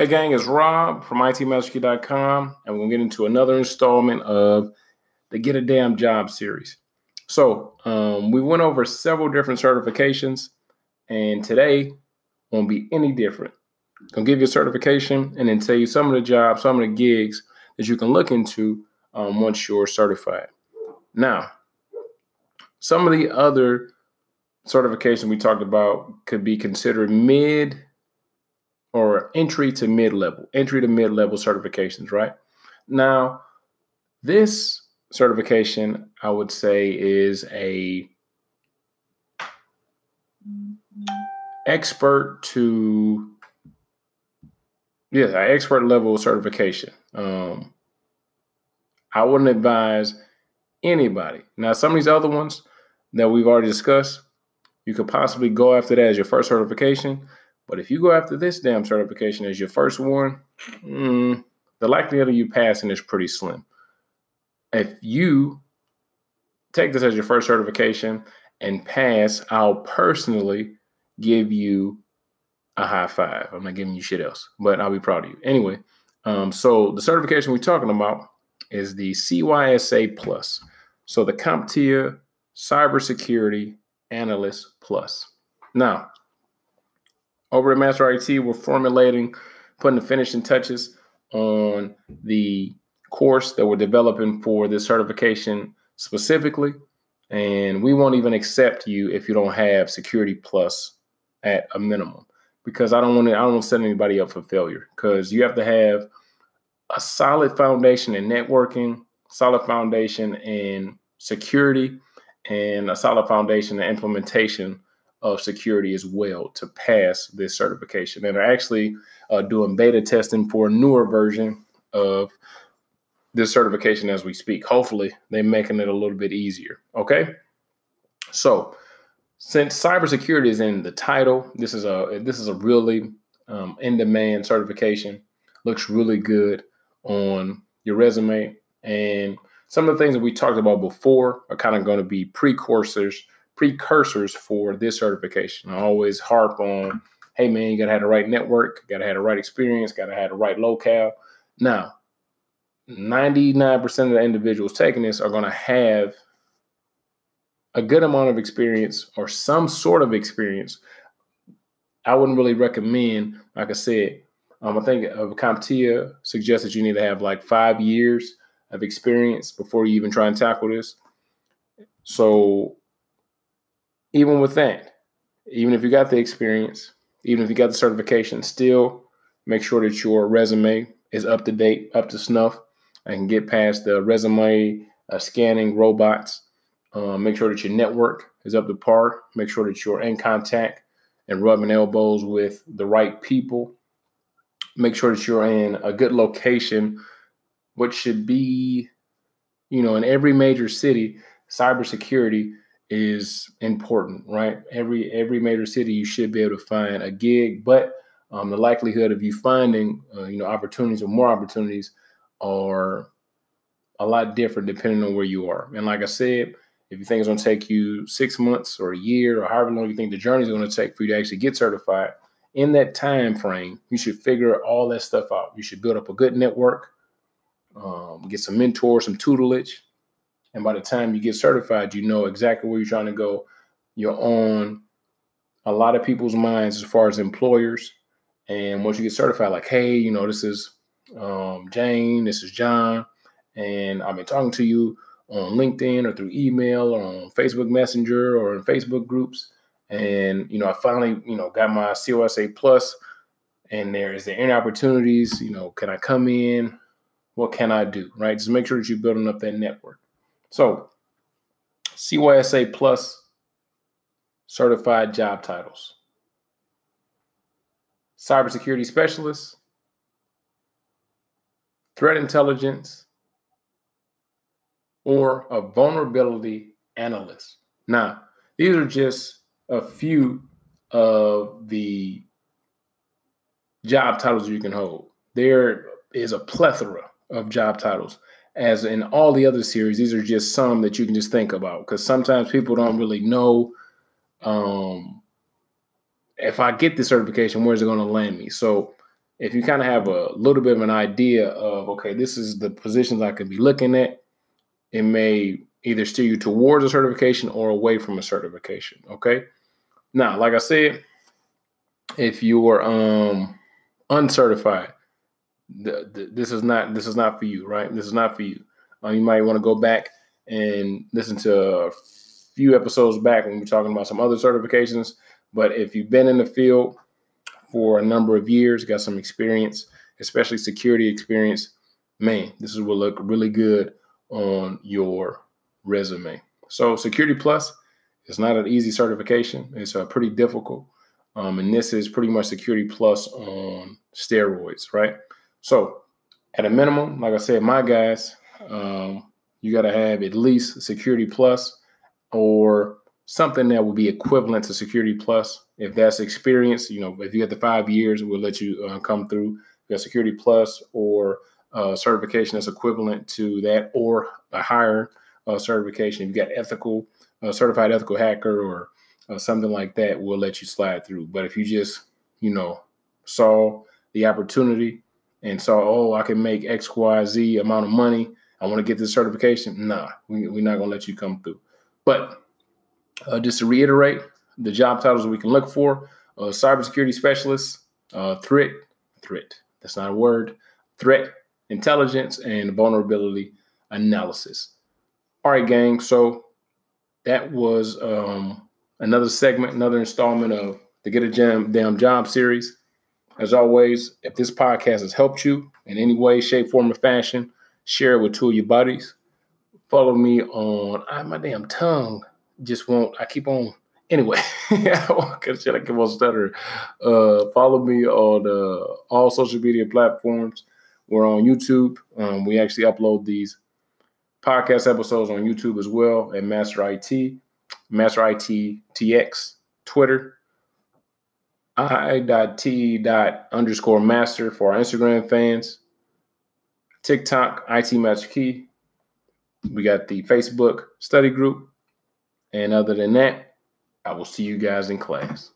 Hey gang, it's Rob from ITMasterKey.com, and we're gonna get into another installment of the Get a Damn Job series. So we went over several different certifications, and today won't be any different. Gonna give you a certification and then tell you some of the jobs, some of the gigs that you can look into once you're certified. Now, some of the other certifications we talked about could be considered mid or entry to mid-level certifications, right? Now, this certification, I would say, is a expert level certification. I wouldn't advise anybody. Now, some of these other ones that we've already discussed, you could possibly go after that as your first certification. But if you go after this damn certification as your first one, the likelihood of you passing is pretty slim. If you take this as your first certification and pass, I'll personally give you a high five. I'm not giving you shit else, but I'll be proud of you. Anyway, so the certification we're talking about is the CYSA+. So the CompTIA Cybersecurity Analyst Plus. Now, over at Master IT, we're putting the finishing touches on the course that we're developing for this certification specifically. And we won't even accept you if you don't have Security Plus at a minimum, because I don't want to set anybody up for failure, because you have to have a solid foundation in networking, solid foundation in security, and a solid foundation in implementation of security as well to pass this certification. And they're actually doing beta testing for a newer version of this certification as we speak. Hopefully they're making it a little bit easier. Okay, so since cybersecurity is in the title, this is a really in-demand certification. Looks really good on your resume, and some of the things that we talked about before are kind of going to be precursors for this certification. I always harp on, hey man, you gotta have the right network, gotta have the right experience, gotta have the right locale. Now, 99% of the individuals taking this are gonna have a good amount of experience or some sort of experience. I wouldn't really recommend, like I said, I think CompTIA suggests that you need to have like 5 years of experience before you even try and tackle this. So even with that, even if you got the experience, even if you got the certification, still make sure that your resume is up to date, up to snuff, and get past the resume scanning robots. Make sure that your network is up to par. Make sure that you're in contact and rubbing elbows with the right people. Make sure that you're in a good location, which should be, you know, in every major city. Cybersecurity is important, right? Every major city, you should be able to find a gig, but the likelihood of you finding, opportunities or more opportunities are a lot different depending on where you are. And like I said, if you think it's going to take you 6 months or a year or however long you think the journey is going to take for you to actually get certified, in that time frame, you should figure all that stuff out. You should build up a good network, get some mentors, some tutelage. And by the time you get certified, you know exactly where you're trying to go. You're on a lot of people's minds as far as employers. And once you get certified, like, hey, this is Jane, this is John, and I've been talking to you on LinkedIn or through email or on Facebook Messenger or in Facebook groups. And, I finally, got my CYSA+, and is there any opportunities? Can I come in? What can I do? Right? Just make sure that you're building up that network. So, CYSA+ certified job titles: cybersecurity specialist, threat intelligence, or a vulnerability analyst. Now, these are just a few of the job titles you can hold. There is a plethora of job titles. As in all the other series, these are just some that you can just think about, because sometimes people don't really know, if I get this certification, where's it going to land me? So if you kind of have a little bit of an idea of, okay, this is the positions I could be looking at, it may either steer you towards a certification or away from a certification. Okay. Now, like I said, if you are uncertified, this is not for you, right? This is not for you. You might want to go back and listen to a few episodes back when we were talking about some other certifications. But if you've been in the field for a number of years, got some experience, especially security experience, man, this will look really good on your resume. So Security Plus is not an easy certification. It's pretty difficult. And this is pretty much Security Plus on steroids, right? So at a minimum, like I said, my guys, you got to have at least Security Plus or something that will be equivalent to Security Plus. If that's experience, if you get the 5 years, we'll let you come through. You got Security Plus or certification that's equivalent to that or a higher certification. If you got ethical, certified ethical hacker or something like that, we'll let you slide through. But if you just, saw the opportunity and saw, oh, I can make X, Y, Z amount of money, I want to get this certification, nah, we're not going to let you come through. But just to reiterate, the job titles we can look for, cybersecurity specialist, threat, that's not a word, threat intelligence and vulnerability analysis. All right, gang, so that was another segment, another installment of the Get a Damn Job series. As always, if this podcast has helped you in any way, shape, form, or fashion, share it with two of your buddies. Follow me on, my damn tongue just won't, I keep on, anyway, I keep on stuttering. Follow me on all social media platforms. We're on YouTube. We actually upload these podcast episodes on YouTube as well at Master IT, Master IT TX, Twitter, i.t_master for our Instagram fans, TikTok, ITMasterKey. We got the Facebook study group. And other than that, I will see you guys in class.